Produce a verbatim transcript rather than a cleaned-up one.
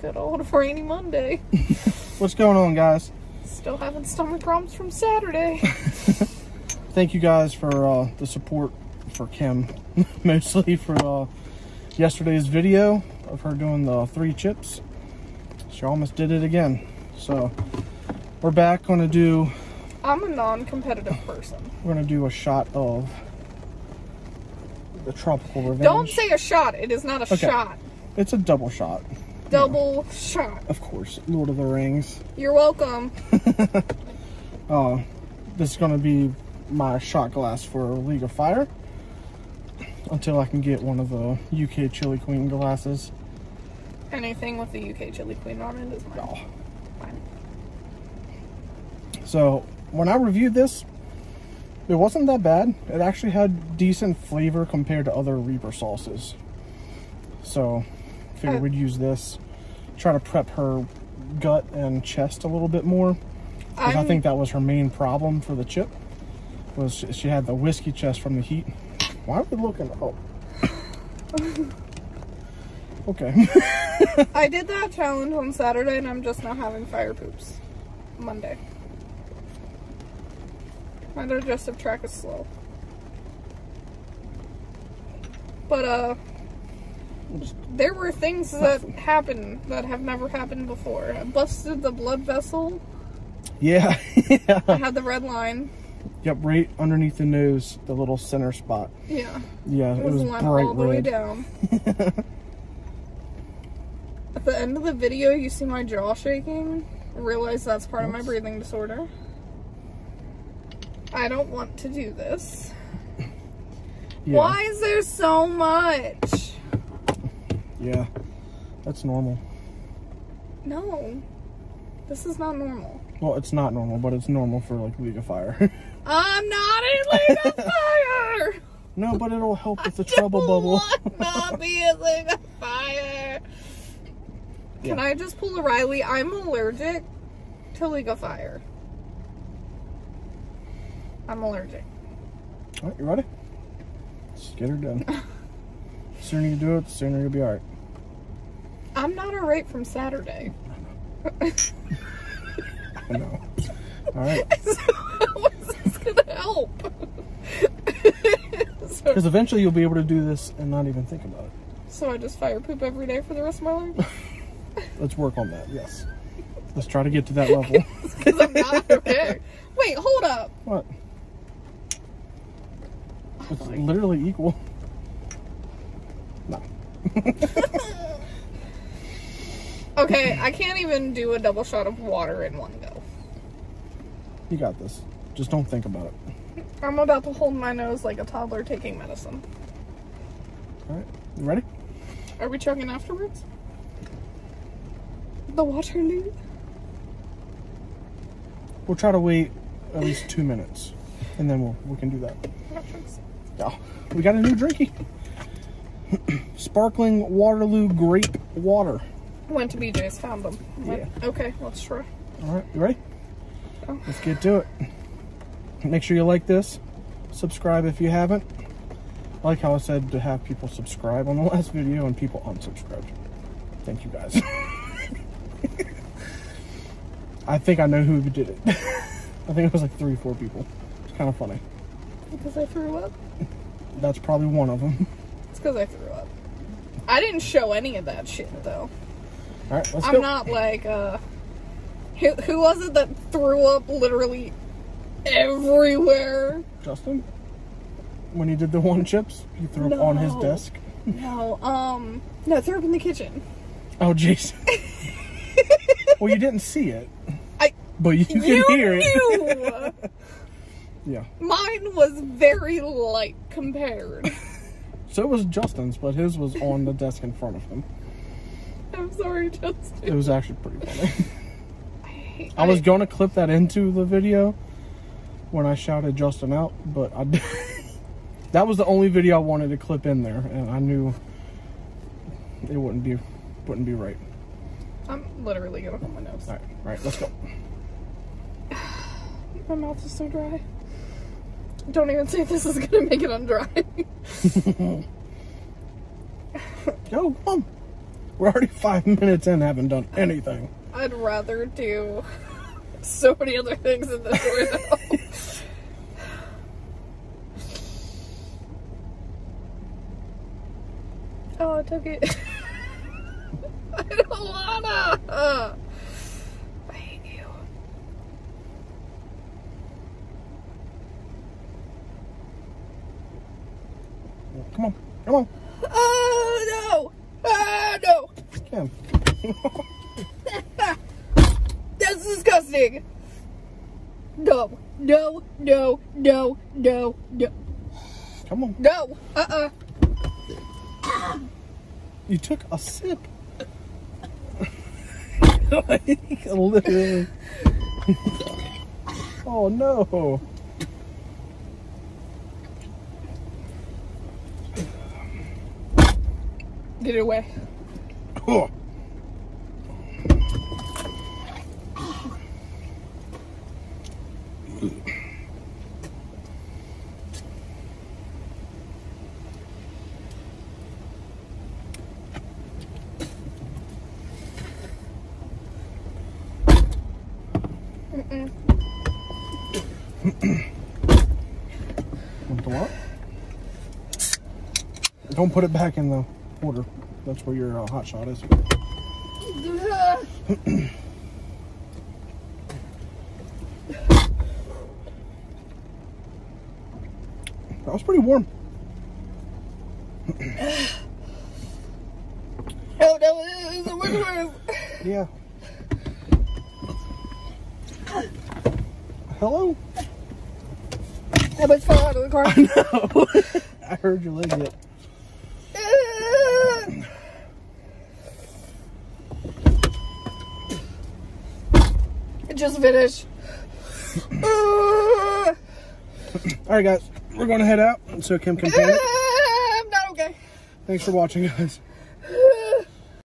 Good old rainy Monday. What's going on, guys? Still having stomach problems from Saturday. Thank you guys for uh, the support for Kim, mostly for uh, yesterday's video of her doing the three chips. She almost did it again. So we're back, gonna do... I'm a non-competitive person. We're gonna do a shot of the Tropical Revenge. Don't say a shot, it is not a okay. shot. It's a double shot. Double yeah. shot. Of course, Lord of the Rings. You're welcome. uh, this is gonna be my shot glass for League of Fire until I can get one of the U K Chili Queen glasses. Anything with the U K Chili Queen on it is mine. Oh. Mine. So when I reviewed this, it wasn't that bad. It actually had decent flavor compared to other Reaper sauces. So I figured I, we'd use this, try to prep her gut and chest a little bit more. Because I think that was her main problem for the chip, was she, she had the whiskey chest from the heat. Why are we looking up? Okay. I did that challenge on Saturday and I'm just now having fire poops Monday. My digestive tract is slow. But, uh, there were things that happened that have never happened before. I busted the blood vessel. Yeah. yeah. I had the red line. Yep, right underneath the nose, the little center spot. Yeah. Yeah, it was, it was bright all the red. Way down. At the end of the video, you see my jaw shaking. I realize that's part Oops. of my breathing disorder. I don't want to do this. Yeah. Why is there so much? Yeah, that's normal. No, this is not normal. Well, it's not normal, but it's normal for like League of Fire. I'm not in League of Fire! No, but it'll help with the trouble bubble. I don't want to be in League of Fire. Yeah. Can I just pull a Riley? I'm allergic to League of Fire. I'm allergic. Alright, you ready? Let's get her done. The sooner you do it, the sooner you'll be alright. I'm not alright from Saturday. I know. Alright. So how is this gonna help? Because eventually you'll be able to do this and not even think about it. So I just fire poop every day for the rest of my life? Let's work on that, yes. Let's try to get to that level. Because I'm not okay. Wait, hold up. What? It's oh literally equal. No. Okay, I can't even do a double shot of water in one go. You got this. Just don't think about it. I'm about to hold my nose like a toddler taking medicine. Alright, you ready? Are we chugging afterwards? The Waterloo? We'll try to wait at least two minutes and then we'll, we can do that. Oh, we got a new drinky. Sparkling Waterloo grape water. Went to B J's, found them. Went, yeah. Okay, let's try. Alright, you ready? Oh. Let's get to it. Make sure you like this. Subscribe if you haven't. I like how I said to have people subscribe on the last video and people unsubscribed. Thank you guys. I think I know who did it. I think it was like three or four people. It's kind of funny. Because I threw up? That's probably one of them. It's because I threw up. I didn't show any of that shit, though. All right, let's I'm go. not like, uh... Who, who was it that threw up literally everywhere? Justin? When he did the one chips, he threw no. up on his desk? No, um... No, I threw up in the kitchen. Oh, jeez. Well, you didn't see it. I, but you can you hear it. Yeah. Mine was very light compared. So was Justin's, but his was on the desk in front of him. I'm sorry, Justin. It was actually pretty funny. I, I, I was going to clip that into the video when I shouted Justin out, but I did. That was the only video I wanted to clip in there, and I knew it wouldn't be wouldn't be right. I'm literally gonna hold my nose. Alright, alright, let's go. My mouth is so dry. Don't even say this is gonna make it undry. Yo, come. We're already five minutes in and haven't done anything. I'd rather do so many other things in this window. Oh, I took it. I don't wanna. I hate you. Come on, come on. Oh no! Ah no! Kim. That's disgusting. No, no, no, no, no, no. Come on. No. Uh uh. You took a sip. Like, literally. Oh no. Get it away. Oh. Don't put it back in the water. That's where your uh, hot shot is. That was pretty warm. Oh, that was the worst room. Yeah. Hello? That much fell out of the car. I know. I heard your leg hit. Just finish. uh. All right, guys, we're gonna head out so Kim can paint it. I'm not okay. Thanks for watching, guys.